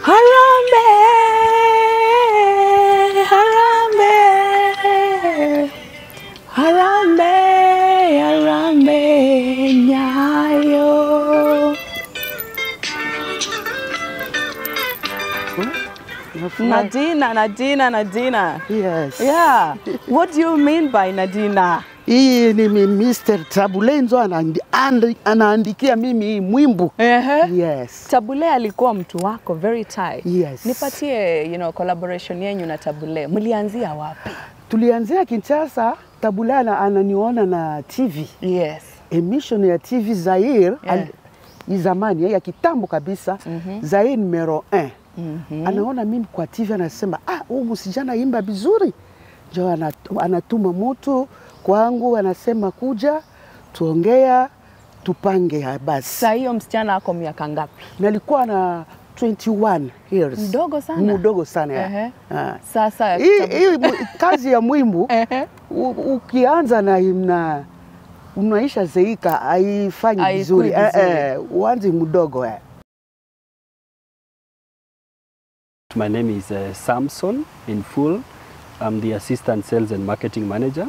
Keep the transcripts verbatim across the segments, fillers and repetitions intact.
Harambee, Harambee, Harambee, Harambee Nyayo. Nadina, Nadina, Nadina. Yes. Yeah. What do you mean by Nadina? Hii ni Mister Tabule nzo anaandikia mimi mwimbo. Uh -huh. Yes. Tabule alikuwa mtu wako, very tight. Yes. Nipatie, you know, collaboration yenyu na Tabule. Mlianzia wapi? Tulianzia Kinshasa, Tabule ananiona na T V. Yes. Emission ya T V Zaire, yeah. Izamani, ya kitambo kabisa, mm -hmm. Zaire numero one. Mm -hmm. Anaona mimi kwa T V, anasema, ah, huyu msijana imba vizuri. Jo anatuma mtu kwangu, anasema kuja tuongea tupange basi. Sasa hiyo msichana wako miaka ngapi? Nalikuwa na twenty-one years. Mdogo sana. Mdogo sana. Uh -huh. Ya. Sasa hii kazi ya mwimbo ukianza na imna unaisha zeika haifanyi vizuri. Eh eh uanze mdogo eh. My name is uh, Samson in full. I'm the assistant sales and marketing manager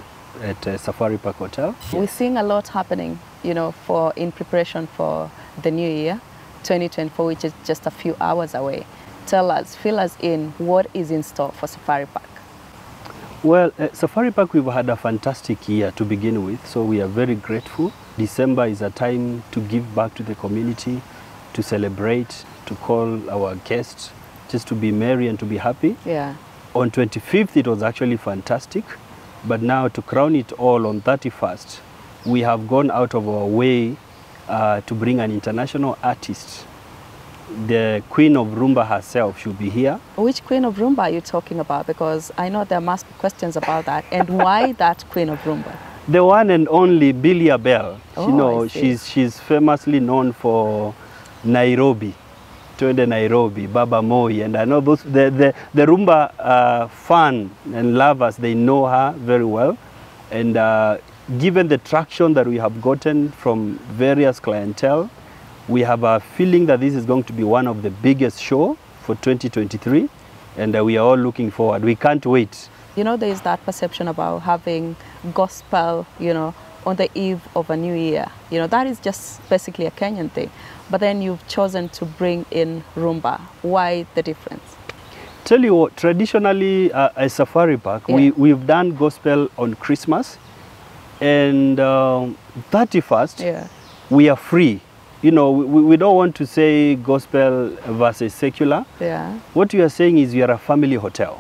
at uh, Safari Park Hotel. We're seeing a lot happening, you know, for in preparation for the new year, twenty twenty-four, which is just a few hours away. Tell us, fill us in, what is in store for Safari Park? Well, uh, Safari Park, we've had a fantastic year to begin with, so we are very grateful. December is a time to give back to the community, to celebrate, to call our guests, just to be merry and to be happy. Yeah. On twenty-fifth, it was actually fantastic. But now to crown it all on thirty-first, we have gone out of our way uh, to bring an international artist. The Queen of Rhumba herself should be here. Which Queen of Rhumba are you talking about? Because I know there must be questions about that. And why that Queen of Rhumba? The one and only Mbilia Bel. Oh, you know, she's, she's famously known for Nairobi. Twende Nairobi, Baba Moi, and I know those, the, the, the Rhumba uh, fan and lovers, they know her very well. And uh, given the traction that we have gotten from various clientele, we have a feeling that this is going to be one of the biggest show for twenty twenty-three, and uh, we are all looking forward. We can't wait. You know, there is that perception about having gospel, you know, on the eve of a new year. You know, that is just basically a Kenyan thing. But then you've chosen to bring in Rhumba. Why the difference? Tell you what, traditionally uh, at Safari Park, yeah. we, we've done gospel on Christmas and um, thirty-first, yeah. we are free. You know, we, we don't want to say gospel versus secular. Yeah. What you are saying is you are a family hotel.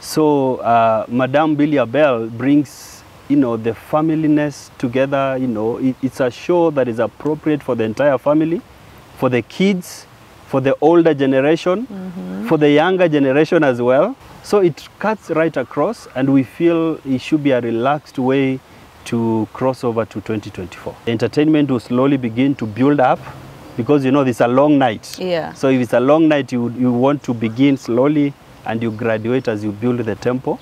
So uh, Madame Mbilia Bel brings, you know, the familyness together. You know, it, it's a show that is appropriate for the entire family, for the kids, for the older generation, mm-hmm. for the younger generation as well. So it cuts right across, and we feel it should be a relaxed way to cross over to twenty twenty-four. Entertainment will slowly begin to build up because, you know, it's a long night. Yeah. So if it's a long night, you, you want to begin slowly and you graduate as you build the tempo.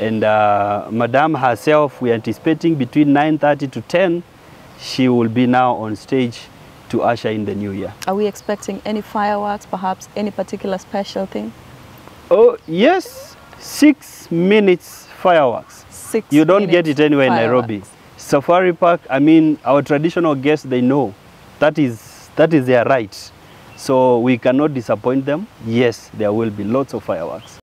And uh, Madame herself, we are anticipating between nine thirty to ten, she will be now on stage to usher in the new year. Are we expecting any fireworks, perhaps any particular special thing? Oh, yes, six minutes fireworks. Six You don't get it anywhere fireworks. In Nairobi. Safari Park, I mean, our traditional guests, they know that is, that is their right. So we cannot disappoint them. Yes, there will be lots of fireworks.